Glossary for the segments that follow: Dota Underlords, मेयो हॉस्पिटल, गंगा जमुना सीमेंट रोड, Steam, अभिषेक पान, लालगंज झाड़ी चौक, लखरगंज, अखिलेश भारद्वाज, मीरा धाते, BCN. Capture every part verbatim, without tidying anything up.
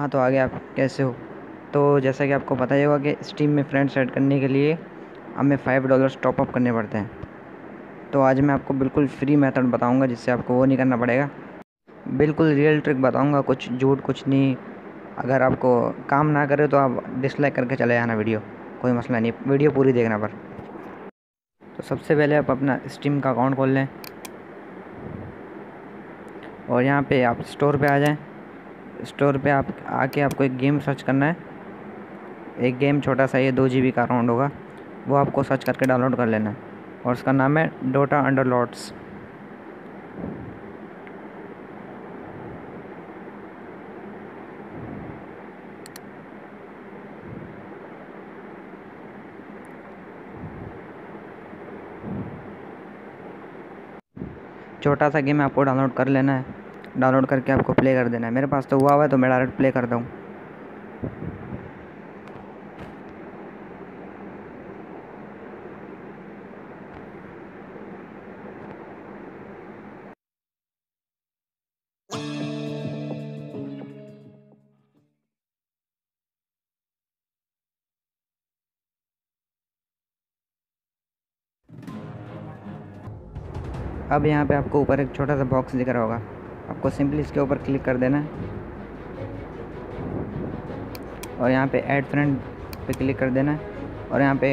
हाँ तो आगे आप कैसे हो। तो जैसा कि आपको पता ही होगा कि स्टीम में फ्रेंड्स ऐड करने के लिए हमें फ़ाइव डॉलर्स टॉपअप करने पड़ते हैं। तो आज मैं आपको बिल्कुल फ्री मेथड बताऊंगा जिससे आपको वो नहीं करना पड़ेगा, बिल्कुल रियल ट्रिक बताऊंगा, कुछ झूठ कुछ नहीं। अगर आपको काम ना करे तो आप डिसलाइक करके चले जाना वीडियो, कोई मसला नहीं, वीडियो पूरी देखना। पर तो सबसे पहले आप अपना स्टीम का अकाउंट खोल लें और यहाँ पे आप स्टोर पे आ जाएं। स्टोर पे आप आके आपको एक गेम सर्च करना है, एक गेम छोटा सा ये दो जी बी का अराउंड होगा, वो आपको सर्च करके डाउनलोड कर लेना है और उसका नाम है डोटा अंडरलॉर्ड्स। छोटा सा गेम आपको डाउनलोड कर लेना है, डाउनलोड करके आपको प्ले कर देना है। मेरे पास तो हुआ हुआ है तो मैं डायरेक्ट प्ले करता हूँ। अब यहाँ पे आपको ऊपर एक छोटा सा बॉक्स दिख रहा होगा, आपको सिंपली इसके ऊपर क्लिक कर देना है और यहाँ पे ऐड फ्रेंड पे क्लिक कर देना है। और यहाँ पे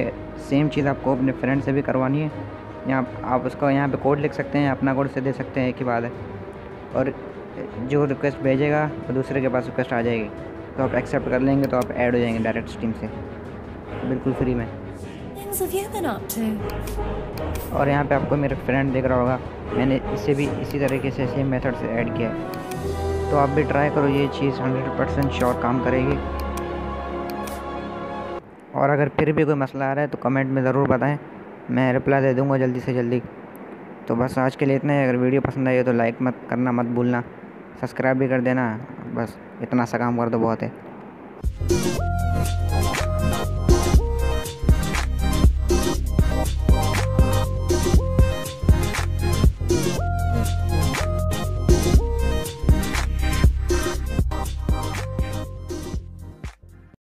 सेम चीज़ आपको अपने फ्रेंड से भी करवानी है। यहाँ आप उसका यहाँ पे कोड लिख सकते हैं, अपना कोड से दे सकते हैं, एक ही बात है। और जो रिक्वेस्ट भेजेगा वो दूसरे के पास रिक्वेस्ट आ जाएगी, तो आप एक्सेप्ट कर लेंगे तो आप ऐड हो जाएंगे डायरेक्ट स्टीम से बिल्कुल फ्री में। और यहाँ पे आपको मेरा फ्रेंड दिख रहा होगा, मैंने इसे भी इसी तरीके से सेम मेथड से ऐड किया है। तो आप भी ट्राई करो, ये चीज़ हंड्रेड परसेंट श्योर काम करेगी। और अगर फिर भी कोई मसला आ रहा है तो कमेंट में ज़रूर बताएं, मैं रिप्लाई दे दूँगा जल्दी से जल्दी। तो बस आज के लिए इतना ही। अगर वीडियो पसंद आई हो तो लाइक मत करना मत भूलना, सब्सक्राइब भी कर देना। बस इतना सा काम कर दो, बहुत है।